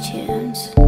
questions.